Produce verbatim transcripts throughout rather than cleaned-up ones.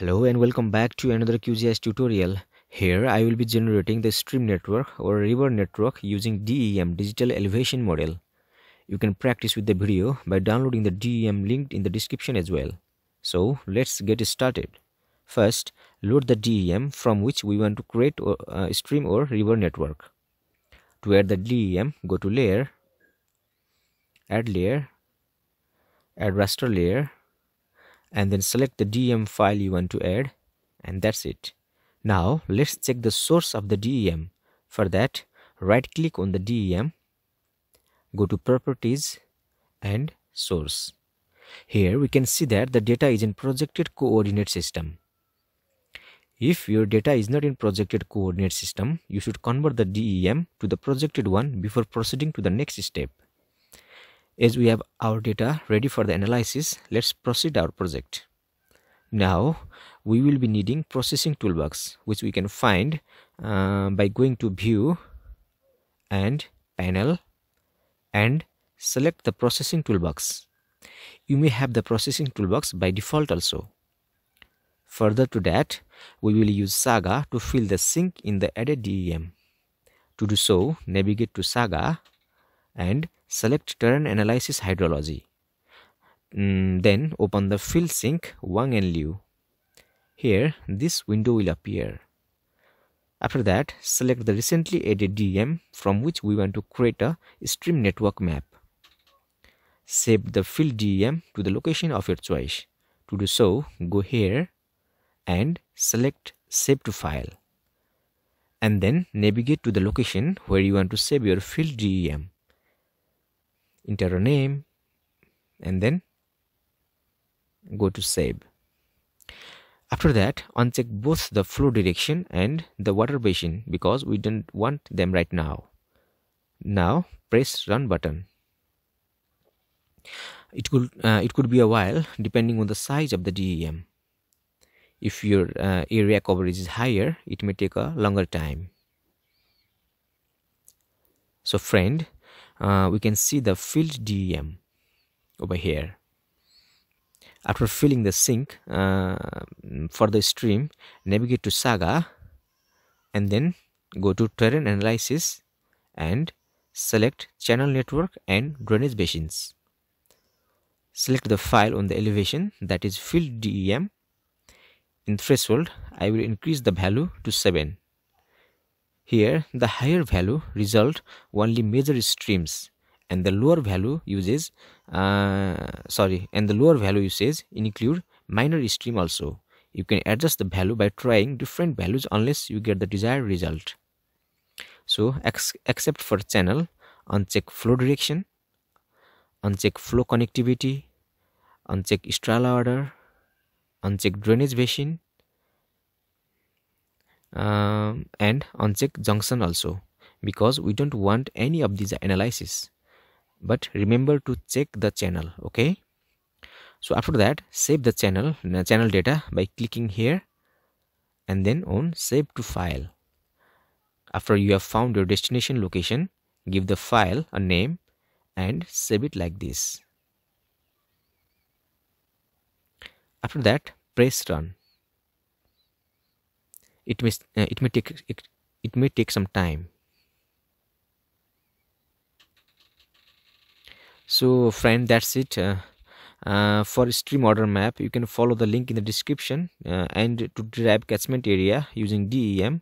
Hello and welcome back to another Q G I S tutorial. Here I will be generating the stream network or river network using D E M digital elevation model. You can practice with the video by downloading the D E M link in the description as well. So let's get started. First, load the D E M from which we want to create a stream or river network. To add the D E M, go to layer, add layer, add raster layer, and then select the D E M file you want to add, and that's it. Now let's check the source of the D E M. For that, right click on the D E M, go to properties and source. Here we can see that the data is in projected coordinate system. If your data is not in projected coordinate system, you should convert the D E M to the projected one before proceeding to the next step. As we have our data ready for the analysis, let's proceed our project. Now we will be needing processing toolbox, which we can find uh, by going to view and panel and select the processing toolbox. You may have the processing toolbox by default also. Further to that, we will use Saga to fill the sink in the added D E M. To do so, navigate to Saga and select terrain analysis hydrology. Mm, then open the Fill Sink Wang and Liu. Here this window will appear. After that, select the recently added D E M from which we want to create a stream network map. Save the fill D E M to the location of your choice. To do so, go here and select Save to File. And then navigate to the location where you want to save your fill D E M. Enter a name and then go to save. After that, uncheck both the flow direction and the water basin because we don't want them right now. Now press run button. It could uh, it could be a while depending on the size of the D E M. If your uh, area coverage is higher, it may take a longer time. So friend, Uh, we can see the filled D E M over here. After filling the sink uh, for the stream, navigate to Saga and then go to terrain analysis and select channel network and drainage basins. Select the file on the elevation, that is filled D E M. In threshold, I will increase the value to seven. Here, the higher value result only measures streams, and the lower value uses uh, sorry, and the lower value uses include minor stream also. You can adjust the value by trying different values unless you get the desired result. So, ex except for channel, uncheck flow direction, uncheck flow connectivity, uncheck Strala order, uncheck drainage basin, Um, and uncheck junction also, because we don't want any of these analysis. But remember to check the channel, okay? So after that, save the channel channel data by clicking here and then on Save to File. After you have found your destination location, give the file a name and save it like this. After that, press run. It may uh, it may take it, it may take some time. So friend, that's it uh, uh, for stream order map. You can follow the link in the description uh, and to derive catchment area using D E M,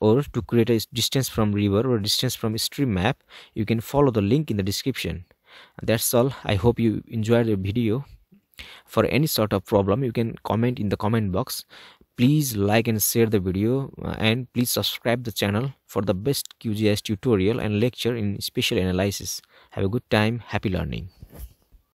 or to create a distance from river or distance from stream map, you can follow the link in the description. That's all. I hope you enjoyed the video. For any sort of problem, you can comment in the comment box. Please like and share the video, and please subscribe the channel for the best Q G I S tutorial and lecture in spatial analysis. Have a good time. Happy learning.